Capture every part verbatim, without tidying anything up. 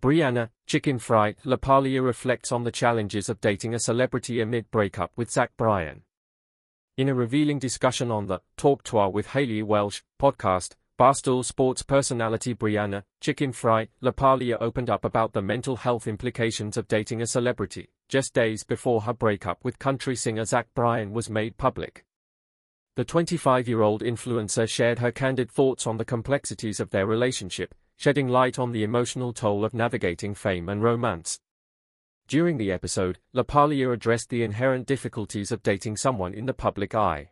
Brianna "Chickenfry" LaPaglia reflects on the challenges of dating a celebrity amid breakup with Zach Bryan. In a revealing discussion on the Talk Tuah with Haley Welch podcast, Barstool Sports personality Brianna "Chickenfry" LaPaglia opened up about the mental health implications of dating a celebrity, just days before her breakup with country singer Zach Bryan was made public. The twenty-five-year-old influencer shared her candid thoughts on the complexities of their relationship, shedding light on the emotional toll of navigating fame and romance. During the episode, LaPaglia addressed the inherent difficulties of dating someone in the public eye.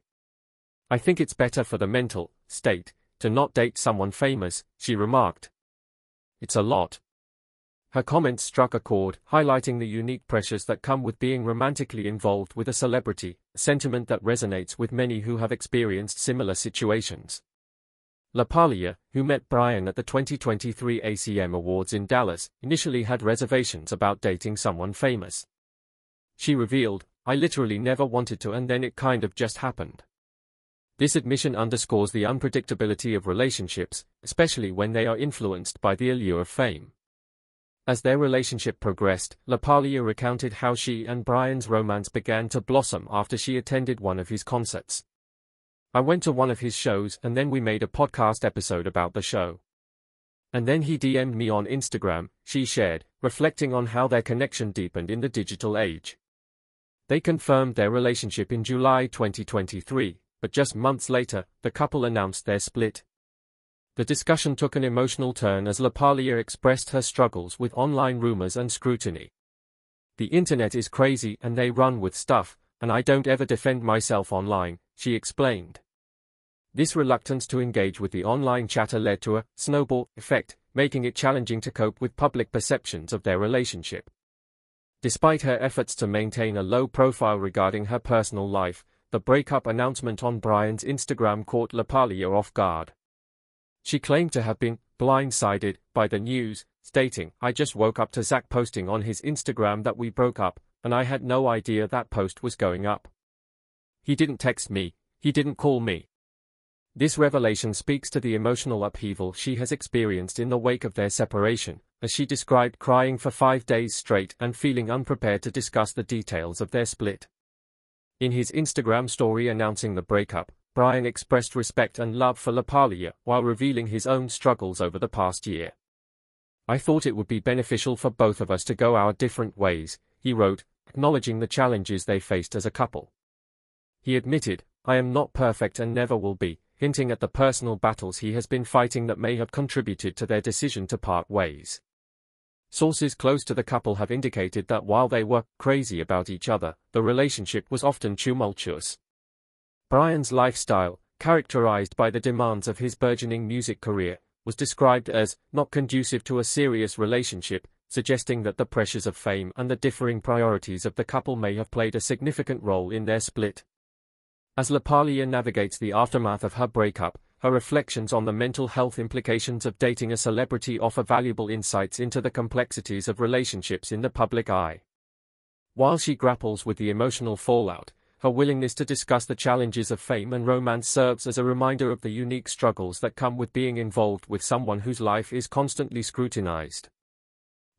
"I think it's better for the mental state to not date someone famous," she remarked. "It's a lot." Her comments struck a chord, highlighting the unique pressures that come with being romantically involved with a celebrity, a sentiment that resonates with many who have experienced similar situations. LaPaglia, who met Bryan at the twenty twenty-three A C M Awards in Dallas, initially had reservations about dating someone famous. She revealed, "I literally never wanted to, and then it kind of just happened." This admission underscores the unpredictability of relationships, especially when they are influenced by the allure of fame. As their relationship progressed, LaPaglia recounted how she and Bryan's romance began to blossom after she attended one of his concerts. "I went to one of his shows, and then we made a podcast episode about the show. And then he D M'd me on Instagram," she shared, reflecting on how their connection deepened in the digital age. They confirmed their relationship in July twenty twenty-three, but just months later, the couple announced their split. The discussion took an emotional turn as LaPaglia expressed her struggles with online rumors and scrutiny. "The internet is crazy and they run with stuff, and I don't ever defend myself online," she explained. This reluctance to engage with the online chatter led to a snowball effect, making it challenging to cope with public perceptions of their relationship. Despite her efforts to maintain a low profile regarding her personal life, the breakup announcement on Bryan's Instagram caught LaPaglia off guard. She claimed to have been blindsided by the news, stating, "I just woke up to Zach posting on his Instagram that we broke up, and I had no idea that post was going up. He didn't text me, he didn't call me." This revelation speaks to the emotional upheaval she has experienced in the wake of their separation, as she described crying for five days straight and feeling unprepared to discuss the details of their split. In his Instagram story announcing the breakup, Bryan expressed respect and love for LaPaglia while revealing his own struggles over the past year. "I thought it would be beneficial for both of us to go our different ways," he wrote, acknowledging the challenges they faced as a couple. He admitted, "I am not perfect and never will be," hinting at the personal battles he has been fighting that may have contributed to their decision to part ways. Sources close to the couple have indicated that while they were crazy about each other, the relationship was often tumultuous. Bryan's lifestyle, characterized by the demands of his burgeoning music career, was described as not conducive to a serious relationship, suggesting that the pressures of fame and the differing priorities of the couple may have played a significant role in their split. As LaPaglia navigates the aftermath of her breakup, her reflections on the mental health implications of dating a celebrity offer valuable insights into the complexities of relationships in the public eye. While she grapples with the emotional fallout, her willingness to discuss the challenges of fame and romance serves as a reminder of the unique struggles that come with being involved with someone whose life is constantly scrutinized.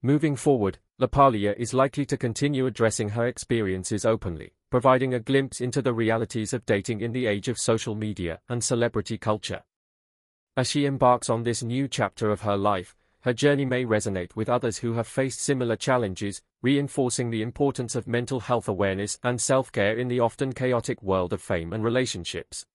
Moving forward, LaPaglia is likely to continue addressing her experiences openly, providing a glimpse into the realities of dating in the age of social media and celebrity culture. As she embarks on this new chapter of her life, her journey may resonate with others who have faced similar challenges, reinforcing the importance of mental health awareness and self-care in the often chaotic world of fame and relationships.